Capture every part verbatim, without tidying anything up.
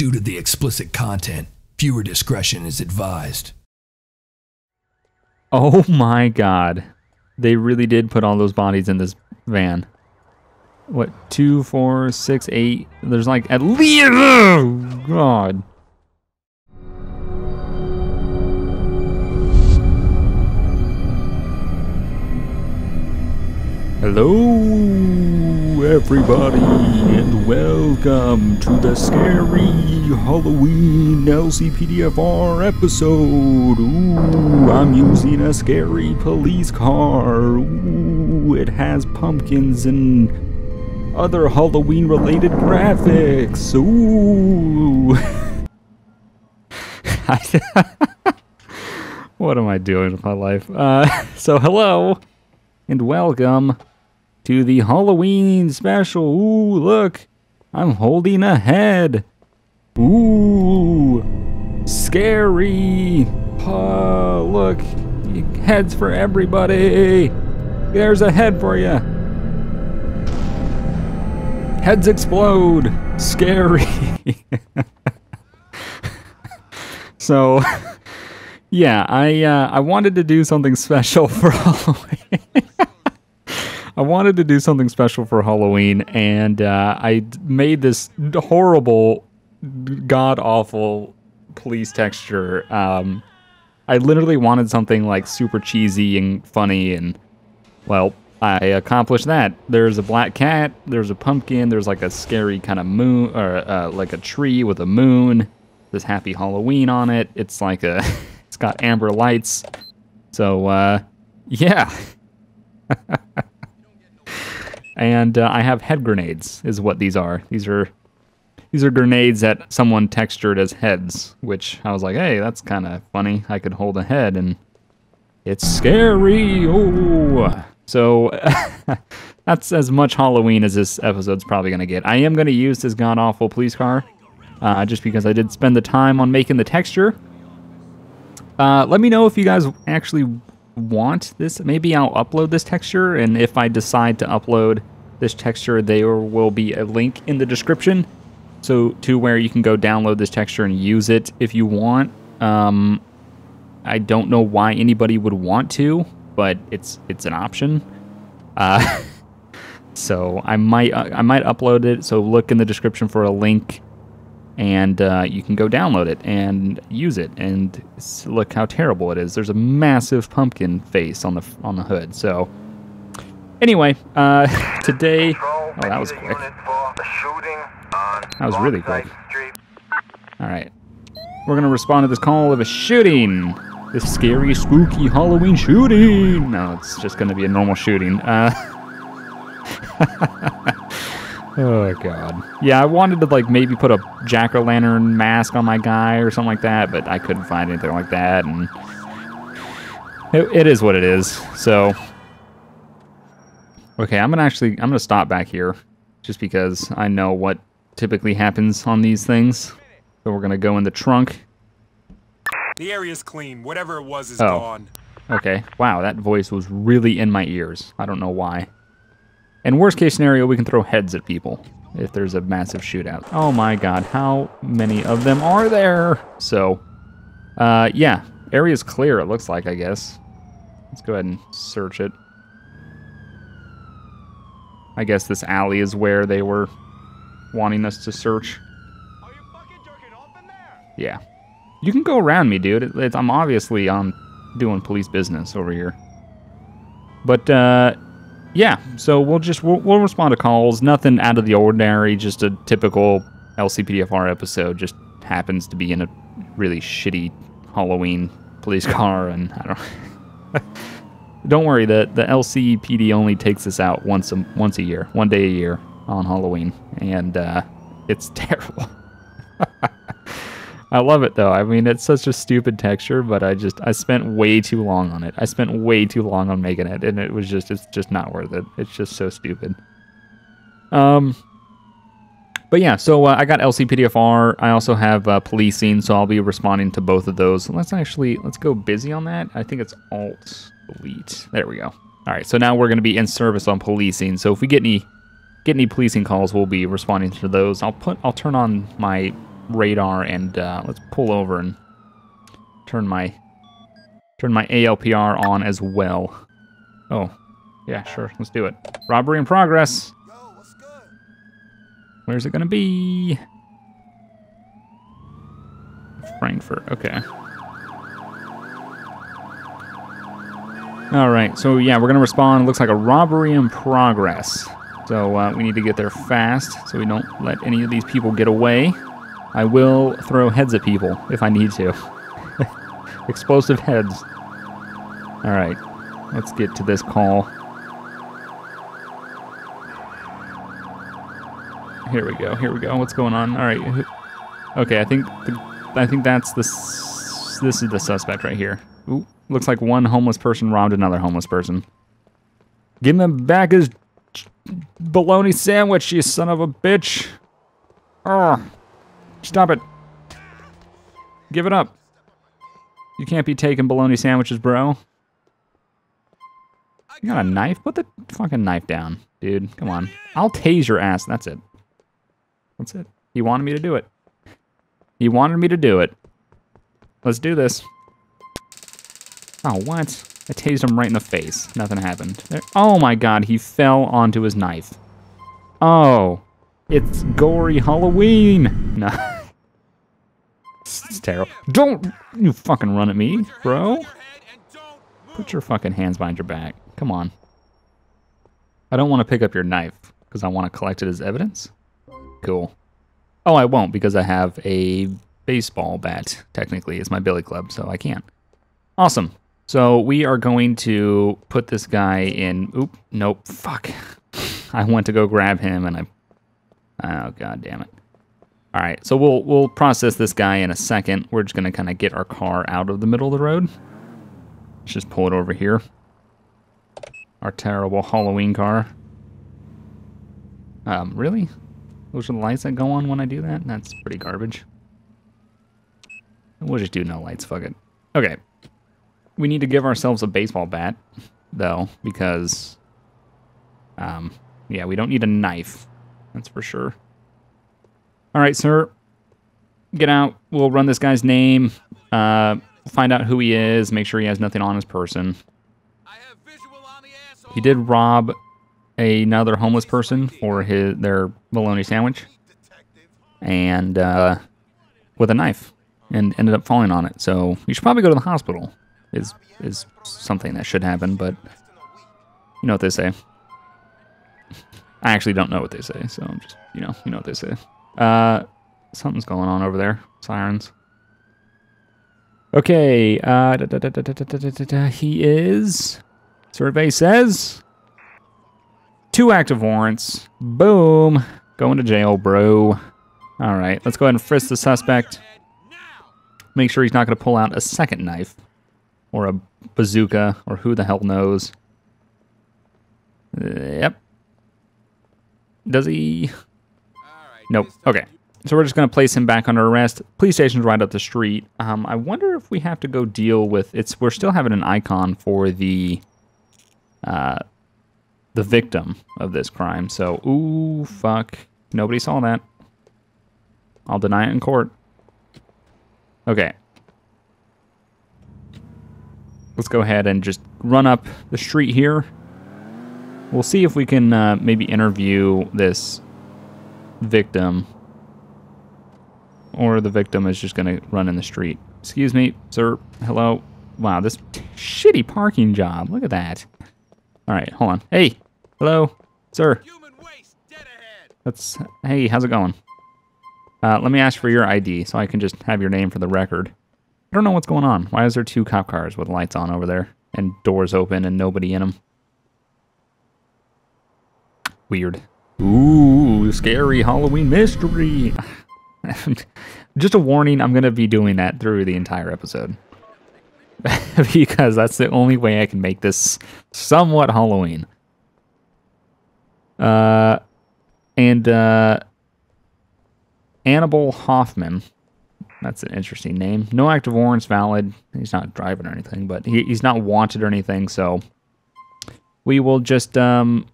Due to the explicit content, viewer discretion is advised. Oh my god. They really did put all those bodies in this van. What, two, four, six, eight? There's like at least... Oh, God. Hello, everybody, and welcome to the Scary Halloween L C P D F R episode. Ooh, I'm using a scary police car. Ooh, it has pumpkins and other Halloween-related graphics. Ooh. What am I doing with my life? Uh, so, hello, and welcome to the Halloween special. Ooh, look, I'm holding a head. Ooh, scary. Uh, look, heads for everybody. There's a head for you. Heads explode. Scary. So, yeah, I uh, I wanted to do something special for Halloween. I wanted to do something special for Halloween, and uh, I made this horrible, god-awful police texture. Um, I literally wanted something like super cheesy and funny, and, well, I accomplished that. There's a black cat, there's a pumpkin, there's like a scary kind of moon, or uh, like a tree with a moon, this happy Halloween on it. It's like a, it's got amber lights. So, uh, yeah. And uh, I have head grenades, is what these are. These are, these are grenades that someone textured as heads, which I was like, hey, that's kind of funny. I could hold a head, and it's scary. Ooh. So that's as much Halloween as this episode's probably gonna get. I am gonna use this god-awful police car, uh, just because I did spend the time on making the texture. Uh, let me know if you guys actually want this. Maybe I'll upload this texture, and if I decide to upload this texture, there will be a link in the description so to where you can go download this texture and use it if you want. um I don't know why anybody would want to, but it's it's an option. Uh so I might I might upload it, so look in the description for a link, and uh, you can go download it and use it, and look how terrible it is. There's a massive pumpkin face on the on the hood. So, anyway, uh, today... Oh, that was quick. That was really quick. All right. We're going to respond to this call of a shooting. This scary, spooky Halloween shooting. No, it's just going to be a normal shooting. Uh... Oh, God. Yeah, I wanted to, like, maybe put a jack-o'-lantern mask on my guy or something like that, but I couldn't find anything like that, and it, it is what it is, so. Okay, I'm gonna actually, I'm gonna stop back here, just because I know what typically happens on these things. So we're gonna go in the trunk. The area's clean. Whatever it was is oh. gone. Okay. Wow, that voice was really in my ears. I don't know why. And worst case scenario, we can throw heads at people if there's a massive shootout. Oh my god, how many of them are there? So, uh, yeah, area's clear, it looks like, I guess. Let's go ahead and search it. I guess this alley is where they were wanting us to search. Are you fucking jerking off in there? Yeah. You can go around me, dude. It, it's, I'm obviously on doing police business over here. But, uh... yeah, so we'll just we'll, we'll respond to calls. Nothing out of the ordinary, just a typical L C P D F R episode. Just happens to be in a really shitty Halloween police car, and I don't. Don't worry, the the L C P D only takes this out once a once a year, one day a year on Halloween, and uh, it's terrible. I love it though. I mean, it's such a stupid texture, but I just I spent way too long on it. I spent way too long on making it, and it was just it's just not worth it. It's just so stupid. Um, but yeah, so uh, I got L C P D F R. I also have uh, policing, so I'll be responding to both of those. Let's actually let's go busy on that. I think it's Alt Delete. There we go. All right, so now we're going to be in service on policing. So if we get any get any policing calls, we'll be responding to those. I'll put I'll turn on my radar and uh, let's pull over and turn my turn my A L P R on as well. Oh, yeah, sure, let's do it. Robbery in progress. Yo, what's good? Where's it gonna be? Frankfurt. Okay. All right. So yeah, we're gonna respond. Looks like a robbery in progress. So uh, we need to get there fast, so we don't let any of these people get away. I will throw heads at people if I need to. Explosive heads. All right. Let's get to this call. Here we go. Here we go. What's going on? All right. Okay. I think the, I think that's the. This is the suspect right here. Ooh. Looks like one homeless person robbed another homeless person. Give him back his bologna sandwich, you son of a bitch. Oh, stop it. Give it up. You can't be taking bologna sandwiches, bro. You got a knife? Put the fucking knife down, dude. Come on. I'll tase your ass. That's it. That's it. He wanted me to do it. He wanted me to do it. Let's do this. Oh, what? I tased him right in the face. Nothing happened. There. Oh my god, he fell onto his knife. Oh, it's gory Halloween. No. It's, it's terrible. Don't you fucking run at me, bro. Put your fucking hands behind your back. Come on. I don't want to pick up your knife because I want to collect it as evidence. Cool. Oh, I won't because I have a baseball bat, technically. It's my billy club, so I can't. Awesome. So we are going to put this guy in, oop, nope, fuck. I went to go grab him and I, oh, god damn it. All right, so we'll we'll process this guy in a second. We're just gonna kinda get our car out of the middle of the road. Let's just pull it over here. Our terrible Halloween car. Um, really? Those are the lights that go on when I do that? That's pretty garbage. We'll just do no lights, fuck it. Okay. We need to give ourselves a baseball bat, though, because, um, yeah, we don't need a knife. That's for sure. All right, sir. Get out. We'll run this guy's name, uh, find out who he is, make sure he has nothing on his person. He did rob another homeless person for his their bologna sandwich and uh, with a knife and ended up falling on it. So you should probably go to the hospital. Is is something that should happen, but you know what they say. I actually don't know what they say, so I'm just you know you know what they say. Uh, something's going on over there. Sirens. Okay. Uh, da, da, da, da, da, da, da, da, he is. Survey says two active warrants. Boom. Going to jail, bro. All right. Let's go ahead and frisk the suspect. Make sure he's not going to pull out a second knife. Or a bazooka, or who the hell knows. Yep. Does he? Nope. Okay. So we're just going to place him back under arrest. Police station's right up the street. Um, I wonder if we have to go deal with it's. We're still having an icon for the, uh, the victim of this crime. So ooh, fuck. Nobody saw that. I'll deny it in court. Okay. Let's go ahead and just run up the street here. We'll see if we can uh, maybe interview this victim. Or the victim is just going to run in the street. Excuse me, sir. Hello. Wow, this shitty parking job. Look at that. All right, hold on. Hey. Hello, sir. Human waste, dead ahead. That's, hey, how's it going? Uh, let me ask for your I D so I can just have your name for the record. I don't know what's going on. Why is there two cop cars with lights on over there and doors open and nobody in them? Weird. Ooh, scary Halloween mystery. Just a warning, I'm going to be doing that through the entire episode. Because that's the only way I can make this somewhat Halloween. Uh, and uh, Annabelle Hoffman. That's an interesting name. No active warrants valid. He's not driving or anything, but he, he's not wanted or anything, so we will just um,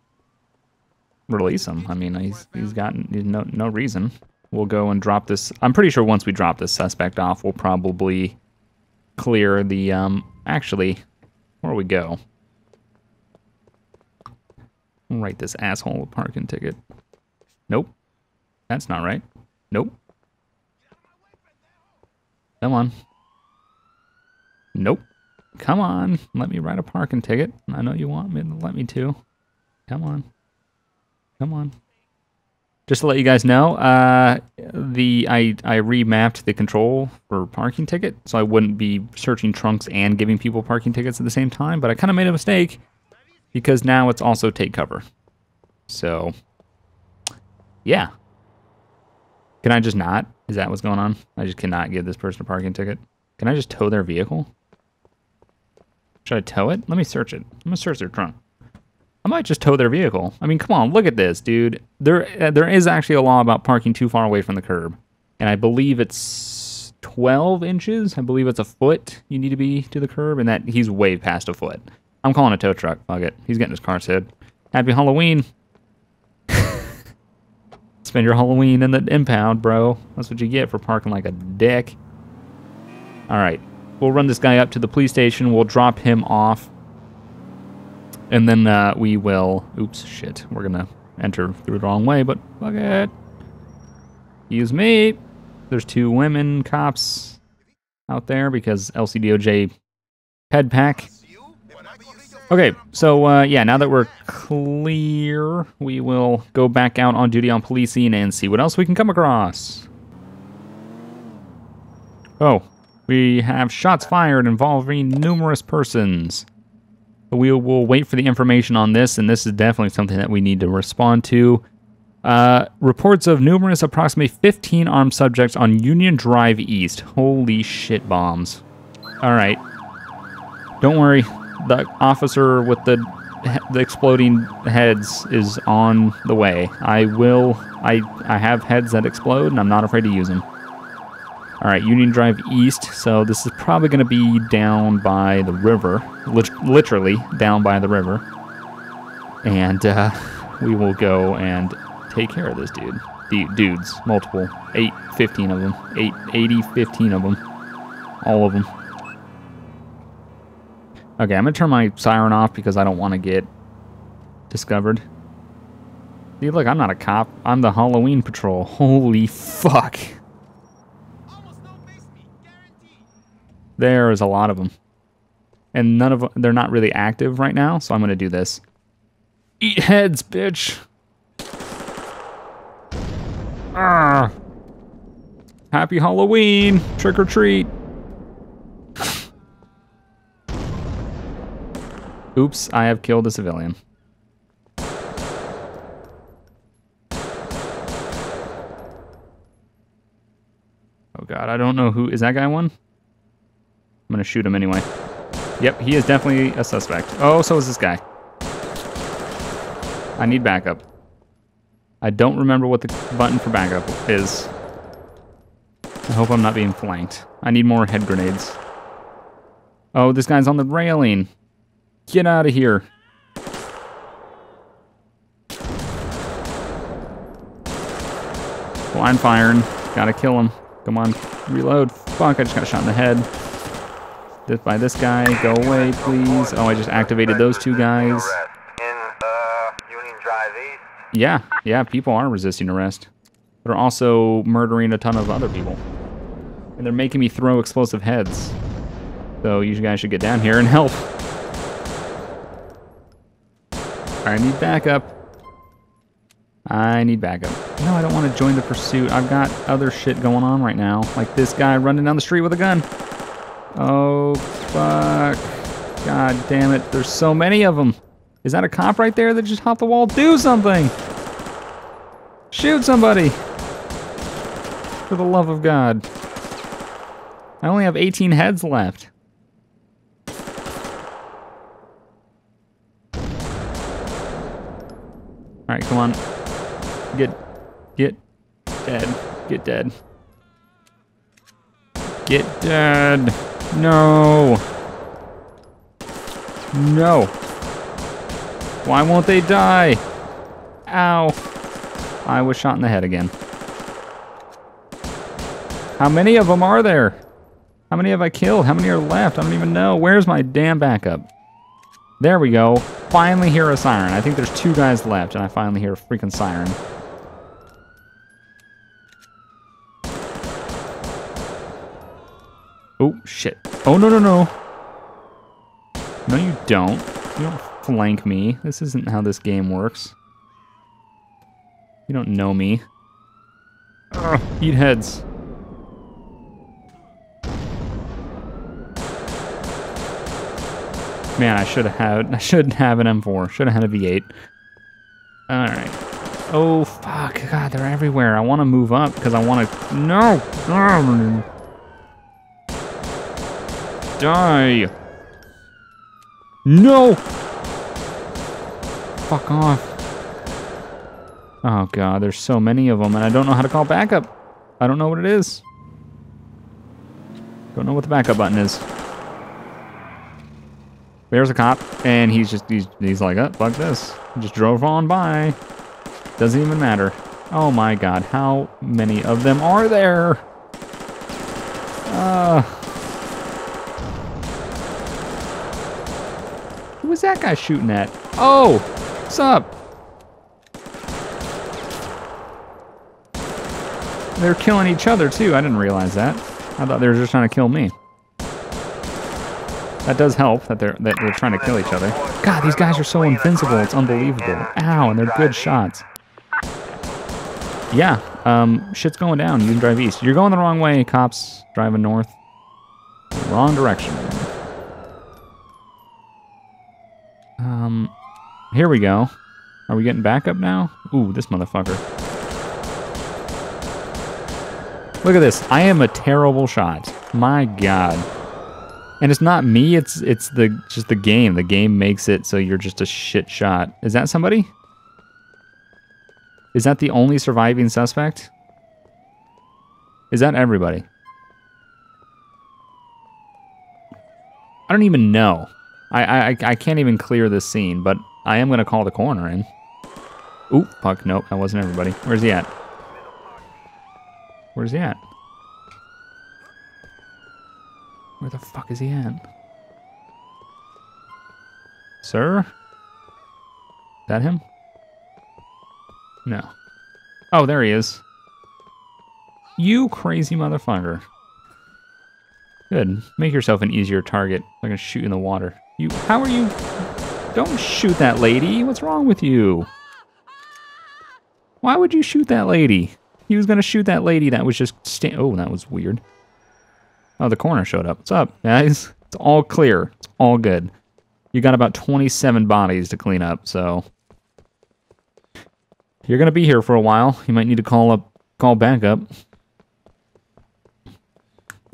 release him. I mean, he's he's got no no reason. we'll go and drop this. I'm pretty sure once we drop this suspect off, we'll probably clear the, um, actually, where we go? I'll write this asshole a parking ticket. Nope. That's not right. Nope. Come on. Nope. Come on. Let me write a parking ticket. I know you want me to let me to. Come on. Come on. Just to let you guys know, uh, the I, I remapped the control for parking ticket, so I wouldn't be searching trunks and giving people parking tickets at the same time, but I kind of made a mistake because now it's also take cover. So, yeah. Can I just not? Is that what's going on? I just cannot give this person a parking ticket. Can I just tow their vehicle? Should I tow it? Let me search it. I'm gonna search their trunk. I might just tow their vehicle. I mean, come on, look at this, dude. There, uh, there is actually a law about parking too far away from the curb, and I believe it's twelve inches. I believe it's a foot you need to be to the curb, and that he's way past a foot. I'm calling a tow truck. Fuck it. He's getting his car towed. Happy Halloween. Spend your Halloween in the impound, bro. That's what you get for parking like a dick. All right, we'll run this guy up to the police station. We'll drop him off. And then uh, we will, oops, shit, we're gonna enter through the wrong way, but fuck it. Excuse me. There's two women cops out there because L C D O J head pack. Okay, so uh, yeah, now that we're clear, we will go back out on duty on policing and see what else we can come across. Oh, we have shots fired involving numerous persons. We will wait for the information on this, and this is definitely something that we need to respond to. Uh, reports of numerous, approximately fifteen armed subjects on Union Drive East. Holy shit bombs. All right. Don't worry. The officer with the, the exploding heads is on the way. I will... I, I have heads that explode, and I'm not afraid to use them. All right, Union Drive East, so this is probably going to be down by the river, lit literally down by the river, and uh, we will go and take care of this dude. The dudes, multiple, eight, fifteen of them, eight, eighty, fifteen of them, all of them. Okay, I'm going to turn my siren off because I don't want to get discovered. Dude, look, I'm not a cop, I'm the Halloween patrol, holy fuck. There is a lot of them, and none of them, they're not really active right now, so I'm gonna do this. Eat heads, bitch. Arrgh. Happy Halloween, trick or treat. Oops, I have killed a civilian. Oh God, I don't know who, is that guy one? I'm gonna shoot him anyway. Yep, he is definitely a suspect. Oh, so is this guy. I need backup. I don't remember what the button for backup is. I hope I'm not being flanked. I need more head grenades. Oh, this guy's on the railing. Get out of here. Well, I'm firing. Gotta kill him. Come on, reload. Fuck, I just got shot in the head. This by this guy, go away, please. Oh, I just activated those two guys. Yeah, yeah, people are resisting arrest. They're also murdering a ton of other people. And they're making me throw explosive heads. So you guys should get down here and help. I need backup. I need backup. No, I don't want to join the pursuit. I've got other shit going on right now. Like this guy running down the street with a gun. Oh, fuck. God damn it. There's so many of them. Is that a cop right there that just hopped the wall? Do something! Shoot somebody! For the love of God. I only have eighteen heads left. Alright, come on. Get... Get... Dead. Get dead. Get dead! No! No! Why won't they die? Ow! I was shot in the head again. How many of them are there? How many have I killed? How many are left? I don't even know. Where's my damn backup? There we go. Finally hear a siren. I think there's two guys left, and I finally hear a freaking siren. Oh, shit. Oh, no, no, no. No, you don't. You don't flank me. This isn't how this game works. You don't know me. Ugh, eat heads. Man, I should have had, I shouldn't have an M four. Should have had a V eight. All right. Oh, fuck. God, they're everywhere. I want to move up because I want to... No! Ugh. Die! No! Fuck off. Oh, God, there's so many of them, and I don't know how to call backup. I don't know what it is. Don't know what the backup button is. There's a cop, and he's just, he's, he's like, oh, fuck this. Just drove on by. Doesn't even matter. Oh my god, how many of them are there? Uh, who was that guy shooting at? Oh, what's up? They're killing each other too, I didn't realize that. I thought they were just trying to kill me. That does help that they're that they're trying to kill each other. God, these guys are so invincible. It's unbelievable. Ow, and they're good shots. Yeah, um, shit's going down. You can drive east. You're going the wrong way, cops. Driving north. Wrong direction. Um, here we go. Are we getting back up now? Ooh, this motherfucker. Look at this. I am a terrible shot. My God. And it's not me, it's it's the just the game. The game makes it so you're just a shit shot. Is that somebody? Is that the only surviving suspect? Is that everybody? I don't even know. I I, I can't even clear this scene, but I am gonna call the coroner in. Ooh, fuck, nope, that wasn't everybody. Where's he at? Where's he at? Where the fuck is he at? Sir? Is that him? No. Oh, there he is. You crazy motherfucker. Good. Make yourself an easier target. I'm gonna shoot in the water. You, how are you? Don't shoot that lady. What's wrong with you? Why would you shoot that lady? He was gonna shoot that lady that was just sta- Oh, that was weird. Oh, the coroner showed up. What's up, guys? It's all clear. It's all good. You got about twenty-seven bodies to clean up, so you're gonna be here for a while. You might need to call up, call back up.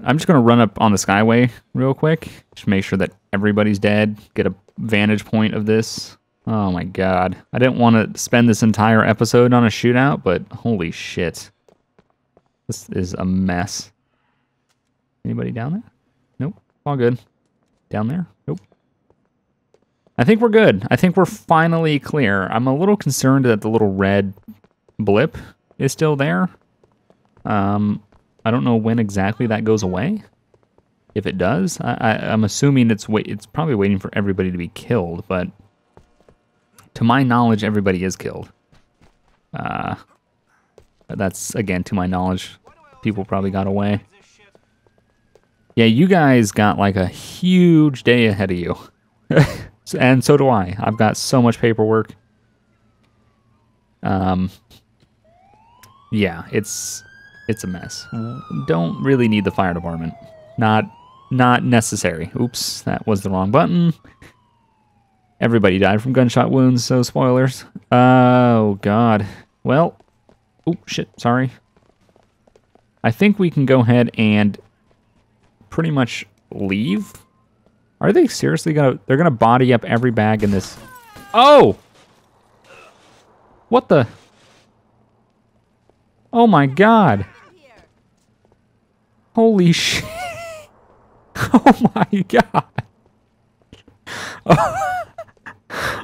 I'm just gonna run up on the Skyway real quick. Just make sure that everybody's dead. Get a vantage point of this. Oh my god! I didn't want to spend this entire episode on a shootout, but holy shit, this is a mess. Anybody down there? Nope. All good. Down there? Nope. I think we're good. I think we're finally clear. I'm a little concerned that the little red blip is still there. Um, I don't know when exactly that goes away. If it does, I, I, I'm assuming it's wait. It's probably waiting for everybody to be killed. But to my knowledge, everybody is killed. Uh, that's again to my knowledge. People probably got away. Yeah, you guys got like a huge day ahead of you. And so do I. I've got so much paperwork. Um, yeah, it's it's a mess. Don't really need the fire department. Not, not necessary. Oops, that was the wrong button. Everybody died from gunshot wounds, so spoilers. Oh, God. Well, oh, shit, sorry. I think we can go ahead and pretty much leave. Are they seriously gonna, they're gonna body up every bag in this? Oh! What the? Oh my god. Holy shit. Oh my god. Oh.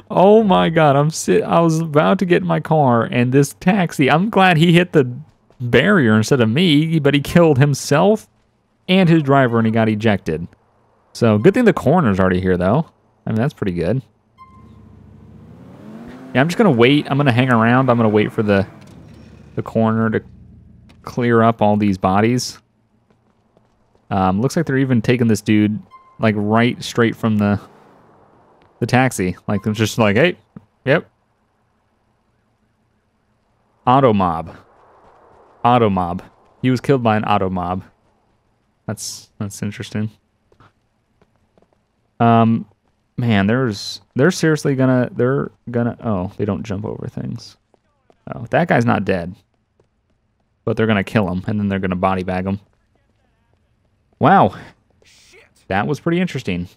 Oh my god, I'm sit, I was about to get in my car and this taxi, I'm glad he hit the barrier instead of me, but he killed himself and his driver and he got ejected. So good thing the coroner's already here though. I mean, that's pretty good. Yeah, I'm just gonna wait. I'm gonna hang around. I'm gonna wait for the the coroner to clear up all these bodies. Um, looks like they're even taking this dude like right straight from the the taxi. Like they're just like, hey, yep. Auto mob. Auto mob. He was killed by an auto mob. That's that's interesting. Um, man, there's they're seriously gonna they're gonna oh they don't jump over things. Oh, that guy's not dead, but they're gonna kill him and then they're gonna body bag him. Wow, that was pretty interesting.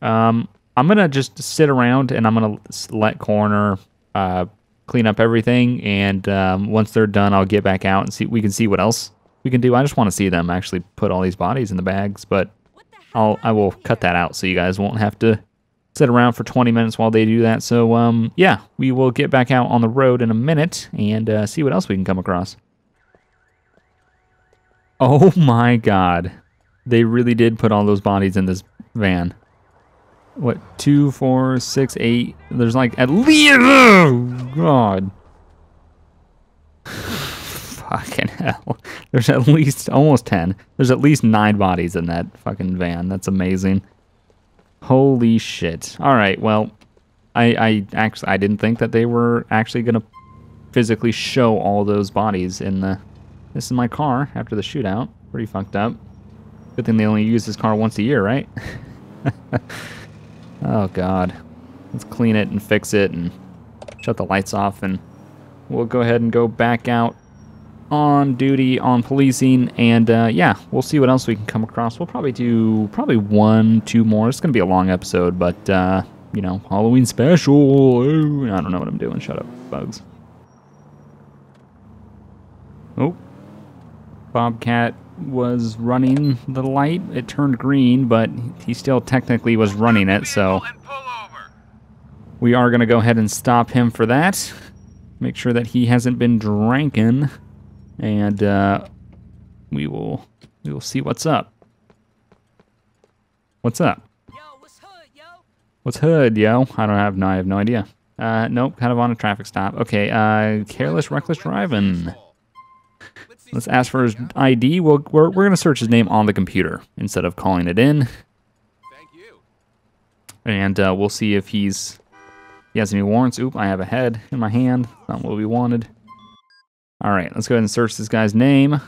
Um, I'm gonna just sit around and I'm gonna let Coroner uh clean up everything, and um, once they're done, I'll get back out and see we can see what else we can do. I just want to see them actually put all these bodies in the bags, but. I'll, I will cut that out so you guys won't have to sit around for twenty minutes while they do that. So, um, yeah, we will get back out on the road in a minute and uh, see what else we can come across. Oh, my God. They really did put all those bodies in this van. What, two, four, six, eight? There's like at least... Oh, God. Fucking hell. There's at least almost ten. There's at least nine bodies in that fucking van. That's amazing. Holy shit. All right, well, I I actually I didn't think that they were actually gonna physically show all those bodies in the this is my car after the shootout. Pretty fucked up. Good thing they only use this car once a year, right? Oh God. Let's clean it and fix it and shut the lights off, and we'll go ahead and go back out on duty on policing, and uh, yeah, we'll see what else we can come across. We'll probably do probably one, two more. It's gonna be a long episode, but uh, you know, Halloween special. Ooh, I don't know what I'm doing. Shut up, bugs. Oh, Bobcat was running the light. It turned green, but he still technically was running it, so we are gonna go ahead and stop him for that. Make sure that he hasn't been drinking. And uh, we will we will see what's up. What's up? Yo, what's hood, yo? What's hood, yo? I don't have no I have no idea. Uh, nope, kind of on a traffic stop. Okay, uh, careless, reckless driving. Let's ask for his I D. We'll, we're we're gonna search his name on the computer instead of calling it in. Thank you. And uh, we'll see if he's he has any warrants. Oop, I have a head in my hand. Not what we wanted. All right, let's go ahead and search this guy's name.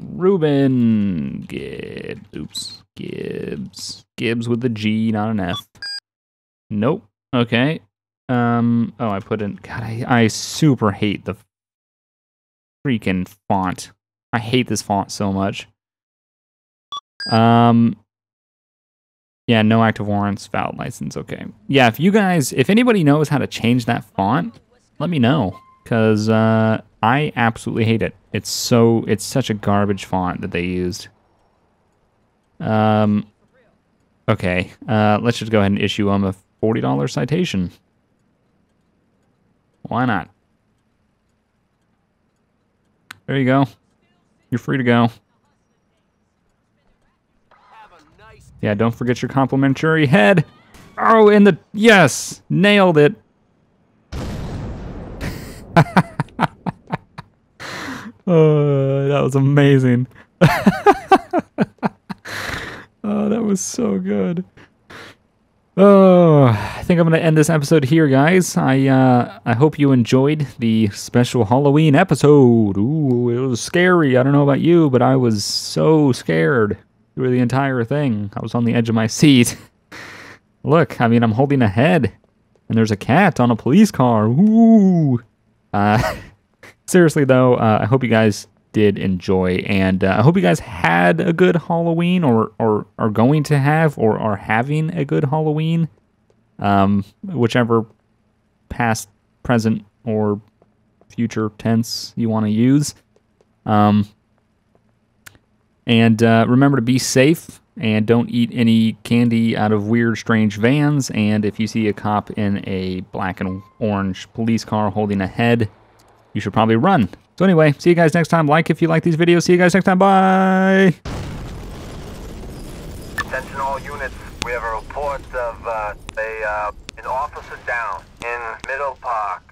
Reuben Gibbs. Oops. Gibbs. Gibbs with a G, not an F. Nope. Okay. Um. Oh, I put in... God, I, I super hate the freaking font. I hate this font so much. Um... Yeah, no active warrants, valid license, okay. Yeah, if you guys... If anybody knows how to change that font, let me know. Because uh, I absolutely hate it. It's so it's such a garbage font that they used. Um, okay, uh, let's just go ahead and issue them a forty dollar citation. Why not? There you go. You're free to go. Yeah, don't forget your complimentary head. Oh, in the yes, nailed it. Oh, that was amazing. Oh, that was so good. Oh, I think I'm gonna end this episode here, guys. I uh, I hope you enjoyed the special Halloween episode. Ooh, it was scary. I don't know about you, but I was so scared through the entire thing. I was on the edge of my seat. Look, I mean, I'm holding a head, and there's a cat on a police car. Ooh. Uh, seriously though, uh, I hope you guys did enjoy, and uh, I hope you guys had a good Halloween, or, or are going to have, or are having a good Halloween, um, whichever past, present, or future tense you want to use. Um, and uh, remember to be safe, and don't eat any candy out of weird, strange vans. And if you see a cop in a black and orange police car holding a head, you should probably run. So anyway, see you guys next time. Like if you like these videos. See you guys next time. Bye. Attention all units. We have a report of uh, a uh, an officer down in Middle Park.